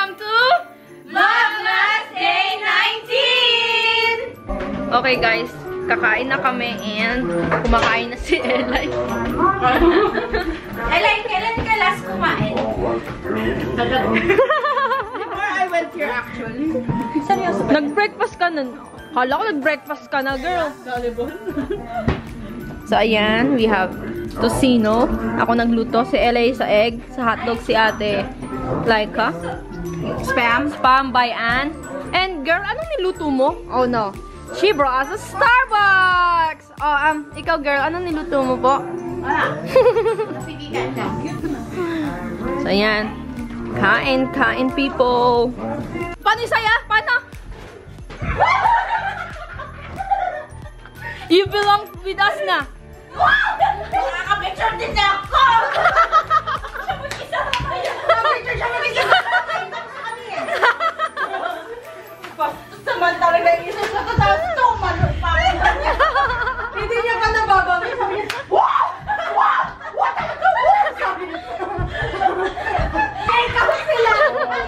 welcome to Vlogmas Day 19! Okay guys, kakain na kami and kumakain na si Eli. Eli, kailan ka last kumain? Before I went here actually. Seryoso ba? Nag-breakfast ka nun. Kala ko nag-breakfast ka na, girl. So ayan, we have tocino. Ako nagluto, si Eli sa egg, sa hotdog si ate Laika. Spam by Ann. And girl, anong niluto mo? Oh no. She brought us a Starbucks! Oh, ikaw girl, anong niluto mo po? Wala. Napigilan ka. So ayan. Kain, kain people. Paano yung saya? Paano? You belong with us na. Wow! Nakaka-picture din ako! Siya mag-isa na kayo! Nakaka-picture siya mag-isa na kayo! Tapos kami eh! Saman talaga yung isa sa tatato! Malot pa ako na niya! Hindi niya pa nababami! Sabi niya, wow! Wow! What are you doing? Sabi niya. Ay, kami sila!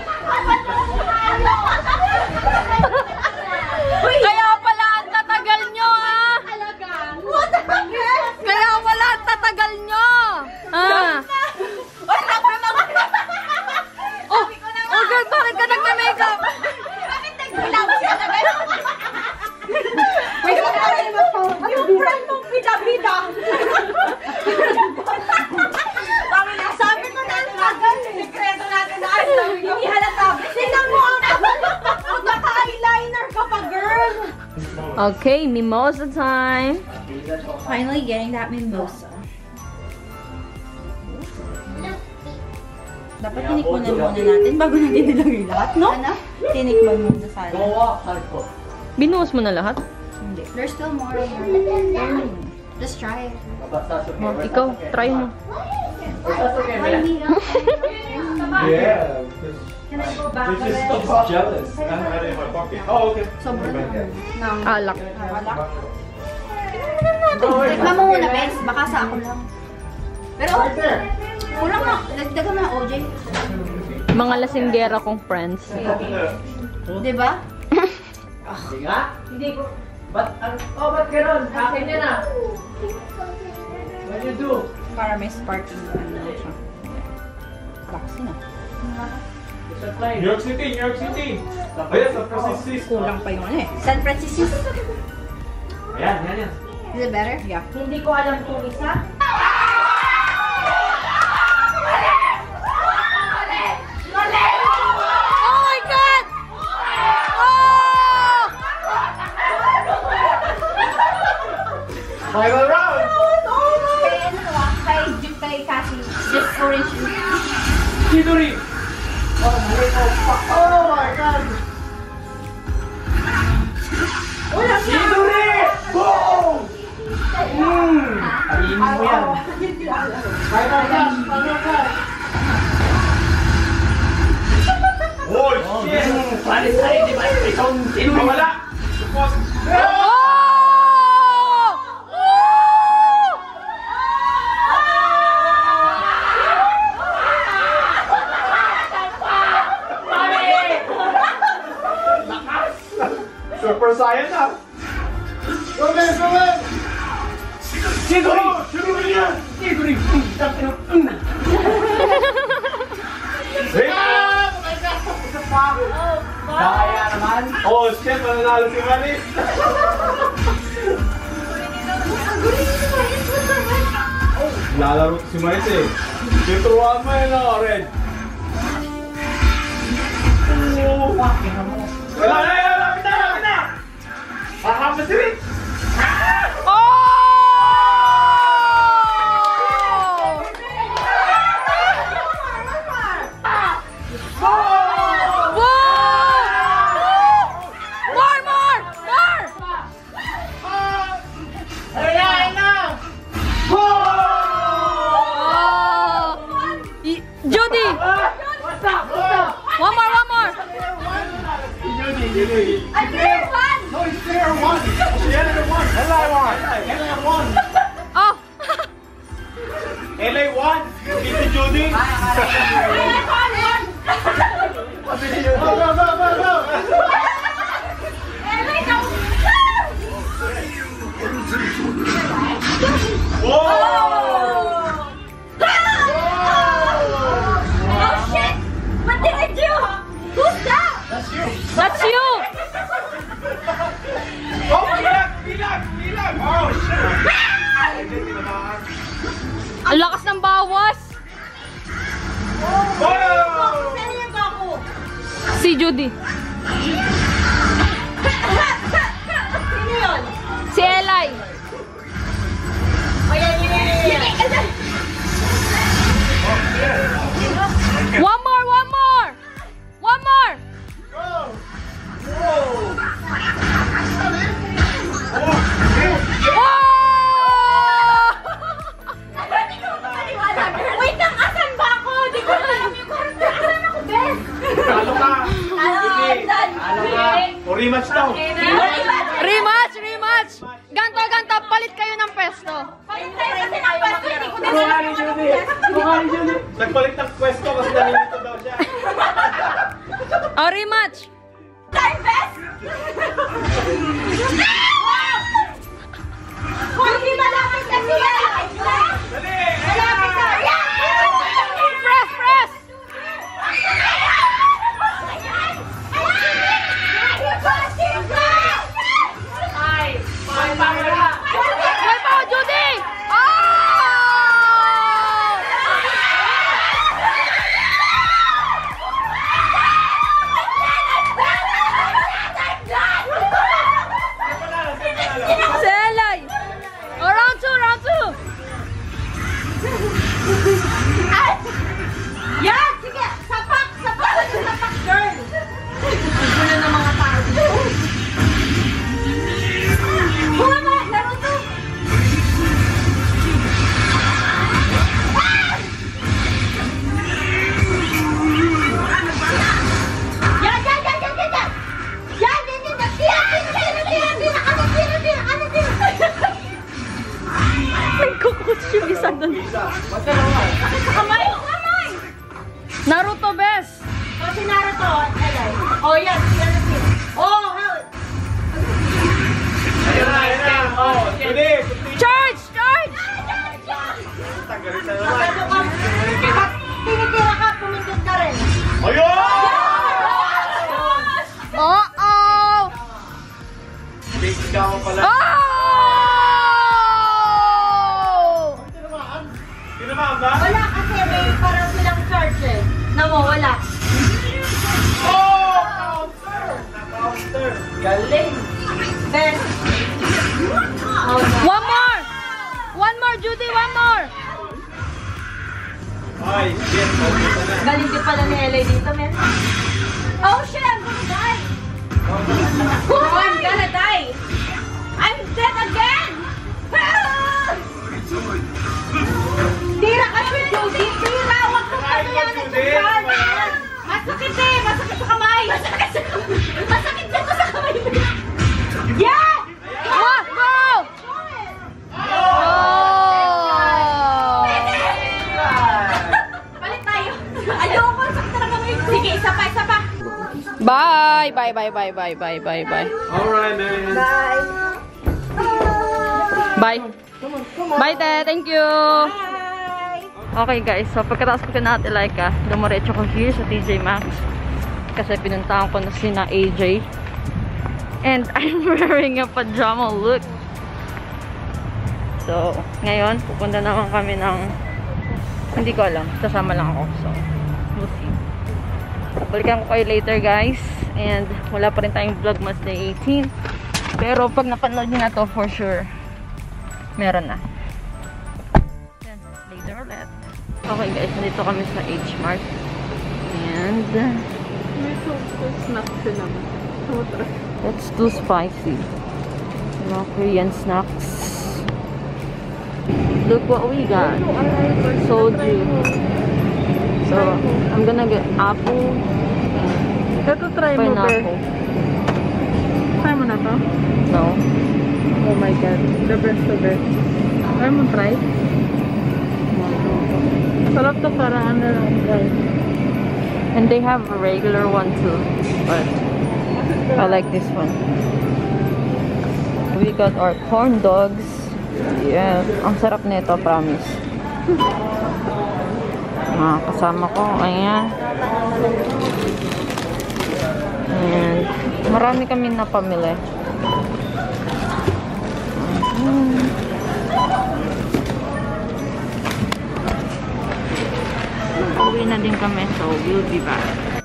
Kapat mo sa ano! Kaya pala ang tatagal nyo ah! Talagang! What the heck? Kaya pala ang tatagal nyo! Ah! Oh! Oh girl, bakit ka nagme-makeup? Bakit nagbilang siya na gano'n? Wait, yung friend mong bida-bida! Sabi ko na ang tagal! Sikreto natin na ay sabi ko! Hindi halata! Sinan mo ang eyeliner ka pa, girl! Okay, mimosa time! Finally getting that mimosa. Dapat tinikman muna natin bago natin nilagay lahat, no? Ano? Tinikman muna sana. Binuhos mo na lahat? Hindi. There's still more. Just try it. Mom, ikaw, try mo. Yeah. Can I go back? This is so jealous. I had it in my pocket. Oh, okay. Sobrang alak. Alak. Tignan mo muna, Bex. Baka sa ako lang. Pero, kulang na. Nagdagan mo na, OJ. Mga lasinggera kong friends. Diba? Diba? Hindi ko. Ba't gano'n? Akin niya na. What do you do? Para may sparking. Baksin ah. New York City, New York City. Ayan, San Francisco. Kulang pa yun eh. San Francisco. Ayan, ayan, ayan. Is it better? Yeah. Hindi ko alam kung isa. Lalaro si Maris eh. Tuturuan mo yun na, Oren. Wala na yun! Lapit na! Lapit na! Pakam na si Rick! LA 1, Judy. LA 1, 1. Sí, Judy. Sí, Eli. One more. Go. Whoa. Rematch daw. Rematch. Ganto, palit kayo ng pwesto. Palit tayo kasi ng pwesto, hindi ko din alam kung ano pwesto. Nagpalit ng pwesto kasi nalimito daw siya. Oh, rematch. Time best. Kung hindi malapit na siya. Dali. Malapit na. Press. Way power, Judy! Oh! Selay! Oh, round two! Yeah! Sige! Sapak, girl! Gusto na ng mga tao dito. Naruto best. Oh, si Naruto. Oh, yan. Oh, hell. Ayun na. Oh, okay. Charge! Tinitira ka, pumindot ka rin. Ayun! Oh! Big down pala. Wala kasi may parang silang charge eh. Nawawala. Oh! Counter! Galing! Best! One more, Judy! One more! Ay, shit! Galing din pala ni Eli dito, men. Oh, shit! I'm gonna die! Oh, I'm gonna die! I'm dead again! Tira kasi, Judy! Tira! Huwag kang kailangan ng dyan! Masakit eh! Masakit sa kamay! Masakit dito sa kamay! Yeah! Go! Oh! Balik tayo! Ayoko! Sakit na kamay! Sige, isa pa! Bye! Alright, man! Bye! Bye, Dad! Thank you! Okay guys, so pagkatapos ko na at Elika, dumiretso ko here sa TJ Maxx kasi pinuntahan ko na sina AJ and I'm wearing a pajama look. So, ngayon pupunta naman kami ng hindi ko alam, sasama lang ako. So, we'll see. Balikan ko kayo later guys and wala pa rin tayong vlogmas day 18 pero pag napanood nyo na to for sure, meron na. Then, later ulit. Okay guys, nandito kami sa H Mart. And may soft snack sila. That's too spicy. No Korean snacks. Look what we got. Soju. So, I'm gonna get apple. Ito try mo ba? Try mo na to? No. Oh my god. The best of it. Try mo try? Sarap to para ano lang guys. And they have a regular one too, but I like this one. We got our corn dogs. Yeah, ang sarap nito, promise. Kasama ko, ayan. And marami kami napamili. Uwi na din kami, so we'll be back.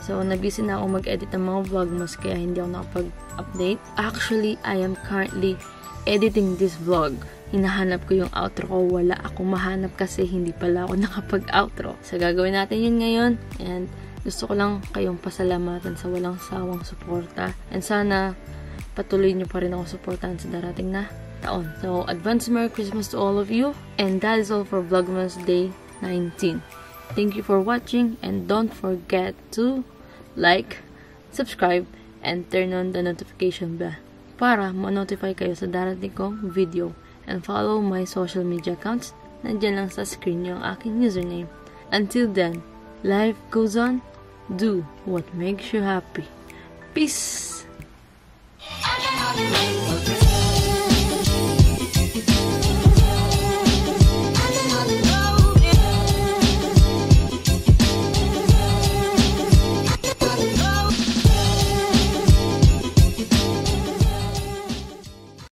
So, nabusy na ako mag-edit ng mga vlog mas kaya hindi ako nakapag-update. Actually, I am currently editing this vlog. Hinahanap ko yung outro ko. Wala ako mahanap kasi hindi pala ako nakapag-outro. So, gagawin natin yun ngayon. And, gusto ko lang kayong pasalamatan sa walang sawang suporta. And sana, patuloy nyo pa rin ako suportahan sa darating na taon. So, advance Merry Christmas to all of you. And that is all for Vlogmas Day 19. Thank you for watching. And don't forget to like, subscribe, and turn on the notification bell para ma-notify kayo sa darating kong video, and follow my social media accounts. Nandiyan lang sa screen yung aking username. Until then, life goes on. Do what makes you happy. Peace!